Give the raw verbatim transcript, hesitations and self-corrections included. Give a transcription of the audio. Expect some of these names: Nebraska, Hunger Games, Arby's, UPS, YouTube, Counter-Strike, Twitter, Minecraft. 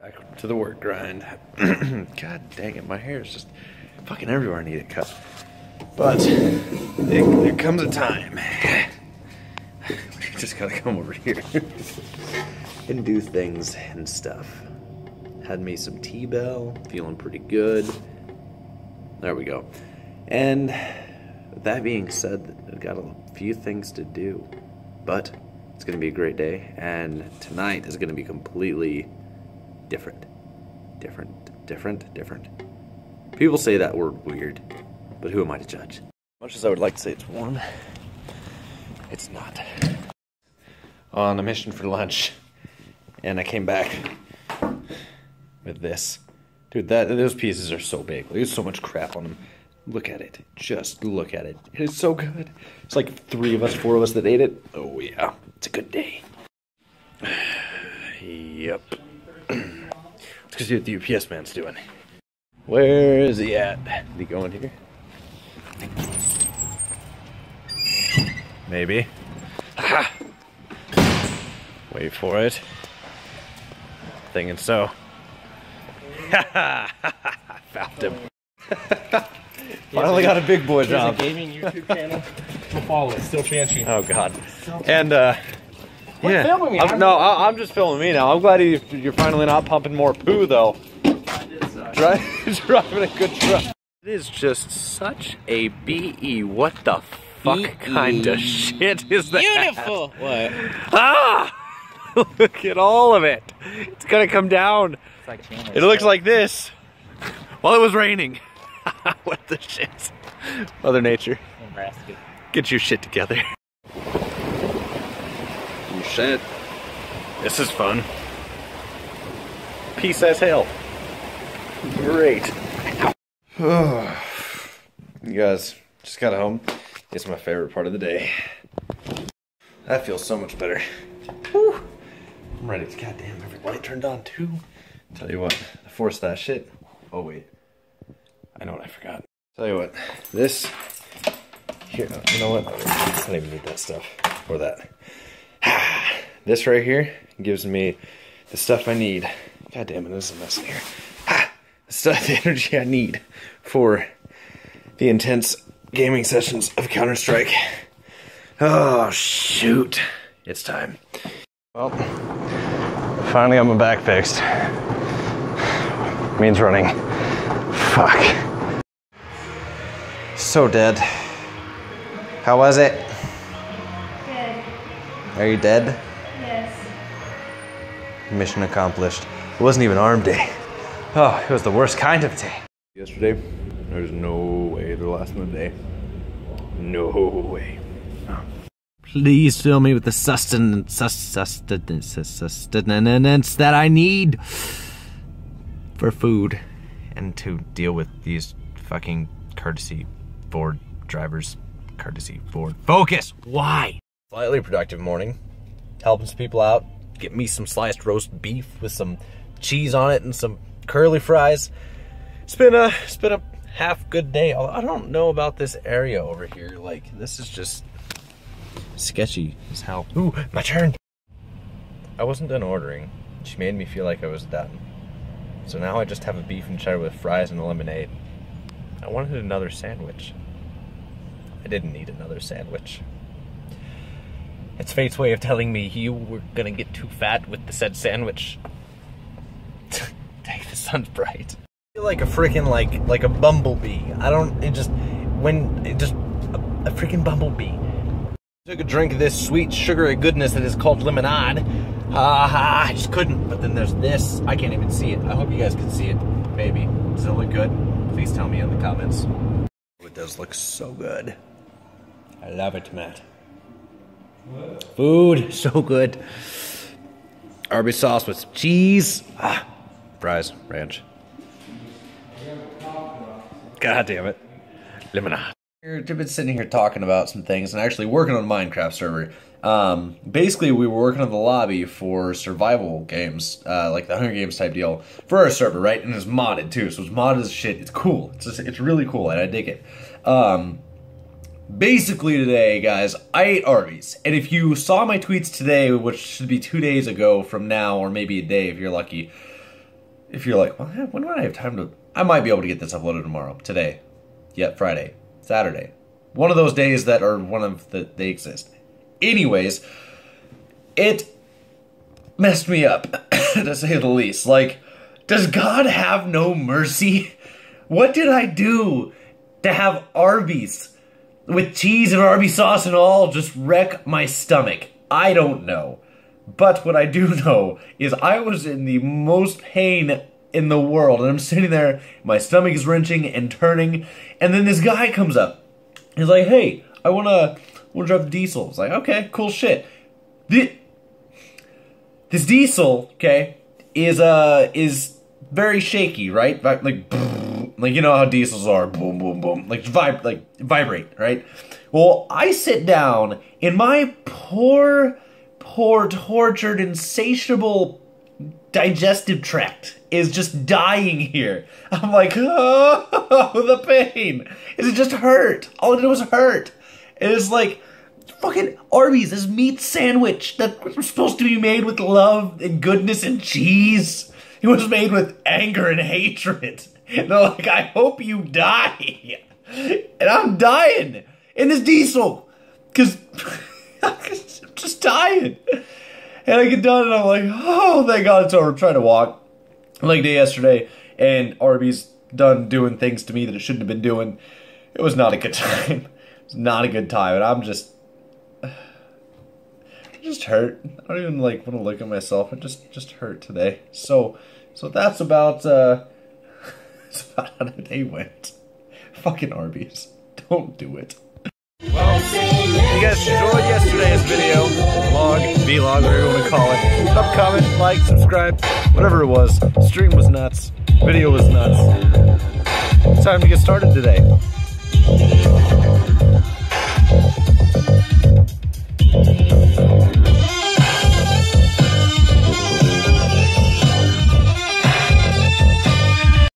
Back to the work grind. God dang it, my hair is just fucking everywhere. I need it cut. But it, there comes a time. We just gotta come over here and do things and stuff. Had me some T-Bell, feeling pretty good. There we go. And with that being said, I've got a few things to do. But it's gonna be a great day, and tonight is gonna be completely different. Different, different, different. People say that word weird, but who am I to judge? As much as I would like to say it's warm, it's not. On a mission for lunch, and I came back with this. Dude, that those pieces are so big. There's so much crap on them. Look at it. Just look at it. It's so good. It's like three of us, four of us that ate it. Oh yeah, it's a good day. Yep. Let's see what the U P S man's doing. Where is he at? Did he go in here? Maybe. Aha! Wait for it. Thinking so. Ha ha ha ha! Found him. Finally got a big boy job. There's a gaming YouTube channel to follow. It's still fancy. Oh god. And uh. Quit yeah. filming me. I'm, I'm no, I, I'm just filming me now. I'm glad you, you're finally not pumping more poo, though. I did suck. Driving, driving a good truck. It is just such a B E. What the fuck e kind e of shit is that? Beautiful. What? Ah! Look at all of it. It's gonna come down. It's like Chandler's it looks show. Like this. While it was raining. What the shit? Mother Nature. Nebraska. Get your shit together. Shit. This is fun. Peace as hell. Great. You guys, just got home. It's my favorite part of the day. That feels so much better. Whew. I'm ready to goddamn every light turned on too. Tell you what, I forced that shit. Oh wait. I know what I forgot. Tell you what, this here, you know what? I don't even need that stuff or that. This right here gives me the stuff I need. God damn it, this is a mess in here. Ah, the stuff, the energy I need for the intense gaming sessions of Counter-Strike. Oh, shoot. It's time. Well, finally got my back fixed. Means running. Fuck. So dead. How was it? Dead. Are you dead? Mission accomplished. It wasn't even arm day. Oh, it was the worst kind of day. Yesterday, there's no way they're lasting the day. No way. Oh. Please fill me with the sustenance, sustenance, sustenance that I need for food and to deal with these fucking courtesy Ford drivers. Courtesy Ford. Focus! Why? Slightly productive morning. Helping some people out. Get me some sliced roast beef with some cheese on it and some curly fries. It's been a, it's been a half good day. I don't know about this area over here. Like, this is just sketchy as hell. Ooh, my turn. I wasn't done ordering. She made me feel like I was done. So now I just have a beef and cheddar with fries and a lemonade. I wanted another sandwich. I didn't need another sandwich. It's fate's way of telling me you were gonna get too fat with the said sandwich. Take the sun's bright. I feel like a freaking like like a bumblebee. I don't. It just when it just a, a freaking bumblebee. Took a drink of this sweet sugary goodness that is called lemonade. Ah, uh, I just couldn't. But then there's this. I can't even see it. I hope you guys can see it. Maybe. Does it look good? Please tell me in the comments. It does look so good. I love it, Matt. What? Food, so good. Arby's sauce with some cheese. Ah, fries, ranch. God damn it. Lemonade. I've been sitting here talking about some things and actually working on a Minecraft server. Um, basically, we were working on the lobby for survival games, uh, like the Hunger Games type deal, for our server, right? And it's modded too, so it's modded as shit. It's cool. It's, just, it's really cool, and I dig it. Um... Basically today, guys, I ate Arby's, and if you saw my tweets today, which should be two days ago from now, or maybe a day if you're lucky, if you're like, well, when would I have time to... I might be able to get this uploaded tomorrow, today, yeah, Friday, Saturday. One of those days that are one of the... they exist. Anyways, it messed me up, to say the least. Like, does God have no mercy? What did I do to have Arby's with cheese and Arby's sauce and all just wreck my stomach? I don't know. But what I do know is I was in the most pain in the world, and I'm sitting there, my stomach is wrenching and turning, and then this guy comes up. He's like, hey, I wanna, wanna drive the diesel. I was like, okay, cool shit. This, this diesel, okay, is, uh, is very shaky, right? Like, like, you know how diesels are, boom, boom, boom, like, vib like vibrate, right? Well, I sit down in my poor... poor, tortured, insatiable digestive tract is just dying here. I'm like, oh, the pain. Is it just hurt? All it did was hurt. It is like, fucking Arby's, this meat sandwich that was supposed to be made with love and goodness and cheese. It was made with anger and hatred. And they're like, I hope you die. And I'm dying in this diesel. Because... I'm just dying. And I get done and I'm like, oh, thank God it's over. I'm trying to walk. Leg day yesterday, and Arby's done doing things to me that it shouldn't have been doing. It was not a good time. It was not a good time. And I'm just, I'm just hurt. I don't even like want to look at myself. I'm just, just hurt today. So, so that's about, uh, that's about how the day went. Fucking Arby's. Don't do it. Well, you guys enjoyed yesterday's video, vlog, vlog, whatever you want to call it. Stop, comment, like, subscribe, whatever it was. Stream was nuts, video was nuts. It's time to get started today.